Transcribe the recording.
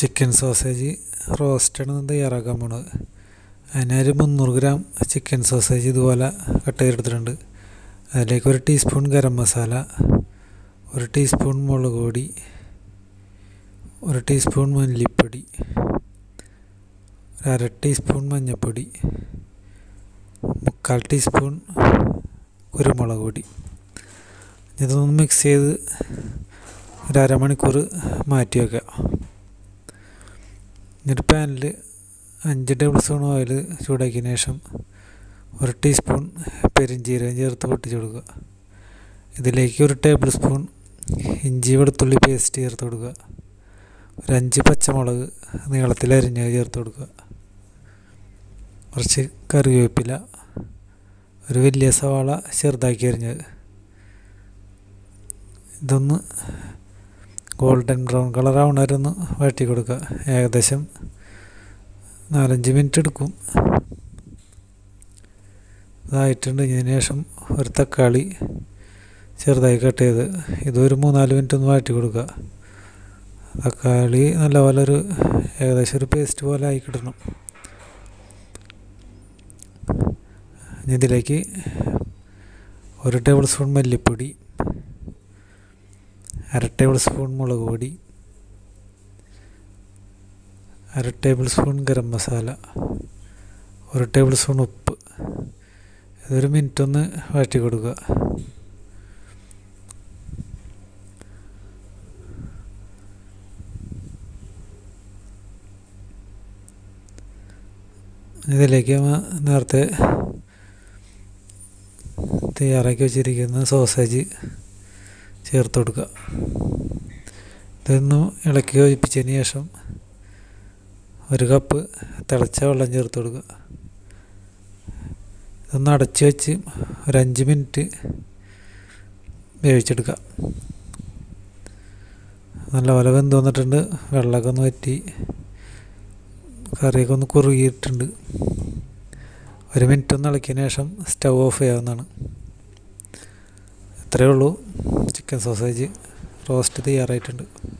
Chicken sausage roasted ആണ് തയ്യാറാക്കാൻ പോണത്. അതിനൊരു 300 ഗ്രാം ചിക്കൻ സോസേജ് ഇതുപോലെ കട്ട് ചെയ്തെടുത്തിട്ടുണ്ട്. അതിലേക്ക് 1 ടീസ്പൂൺ ഗരം മസാല, 1 ടീസ്പൂൺ മുളക് പൊടി, 1 ടീസ്പൂൺ മല്ലിപ്പൊടി, 1/2 ടീസ്പൂൺ മഞ്ഞൾപ്പൊടി, 1/4 ടീസ്പൂൺ കുരുമുളക് പൊടി. ഇതൊന്ന് മിക്സ് ചെയ്ത് 1/2 മണിക്കൂർ മാറ്റി വയ്ക്കുക. എന്നിട്ട് പാനിൽ 5 ടേബിൾ സ്പൂൺ ഓയിൽ ചൂടാക്കിയതിന് ശേഷം 1 ടീസ്പൂൺ പെരിഞ്ചീരകം ചേർത്ത് പൊട്ടിച്ച് കൊടുക്കുക. ഇതിലേക്ക് 1 ടേബിൾ സ്പൂൺ ഇഞ്ചി വെളുത്തുള്ളി പേസ്റ്റ് ചേർത്ത് കൊടുക്കുക. 5 പച്ചമുളക് നീളത്തിൽ അരിഞ്ഞ് ചേർത്ത് കൊടുക്കുക. കുറച്ച് കറിവേപ്പില, ഒരു വലിയ സവാള ചെറുതാക്കി അരിഞ്ഞത്. ഇതൊന്ന് ഗോൾഡൻ ബ്രൗൺ കളറാവണ വരെ ഒന്ന് വഴറ്റി കൊടുക്കുക. ഏകദേശം 4-5 മിനിറ്റ് എടുക്കും. ഇതായിട്ടുണ്ട്. ഇതിന് ശേഷം ഒരു തക്കാളി ചെറുതായി കട്ട് ചെയ്ത് ഇതൊരു 3-4 മിനിറ്റ് ഒന്ന് വഴറ്റി കൊടുക്കുക. തക്കാളി നല്ലപോലെ ഒരു ഏകദേശം ഒരു പേസ്റ്റ് പോലെ ആയി കിട്ടണം. ഇതിലേക്ക് 1 ടേബിൾ സ്പൂൺ മല്ലിപ്പൊടി, 1/2 ടേബിൾ സ്പൂൺ മുളക് പൊടി, 1/2 table spoon garam masala, 1 table spoon ഉപ്പ്. ഇതൊരു മിനിറ്റ് ഒന്ന് വഴറ്റി കൊടുക്കുക. ഇതിലേക്ക് നേരത്തെ തയ്യാറാക്കി വെച്ചിരിക്കുന്ന സോസേജ് ചേർത്ത് കൊടുക്കുക. ഇതൊന്നും ഇളക്കി യോജിപ്പിച്ചതിന് ശേഷം 1 കപ്പ് തിളച്ച വെള്ളം ചേർത്ത് കൊടുക്കുക. ഇതൊന്ന് അടച്ചു വെച്ച് 5 മിനിറ്റ് വേവിച്ചെടുക്കുക. നല്ലപോലെ വെന്ത് വന്നിട്ടുണ്ട്. വെള്ളമൊക്കെ ഒന്ന് വറ്റി കറിയൊക്കെ ഒന്ന് കുറുകിയിട്ടുണ്ട്. 1 മിനിറ്റ് ഒന്ന് ഇളക്കിയതിന് ശേഷം സ്റ്റവ് ഓഫ് ചെയ്യാവുന്നതാണ്. ഇത്രയേ ഉള്ളൂ, ചിക്കൻ സോസേജ് റോസ്റ്റ് തയ്യാറായിട്ടുണ്ട്.